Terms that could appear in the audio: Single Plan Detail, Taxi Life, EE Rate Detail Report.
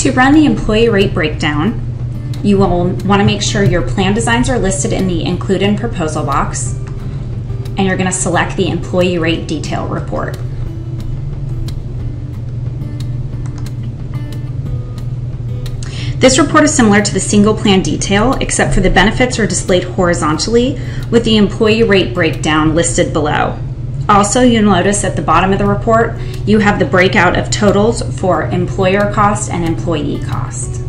To run the employee rate breakdown, you will want to make sure your plan designs are listed in the Include in Proposal box, and you're going to select the Employee Rate Detail Report. This report is similar to the Single Plan Detail, except for the benefits are displayed horizontally with the employee rate breakdown listed below. Also, you'll notice at the bottom of the report, you have the breakout of totals for employer cost and employee cost.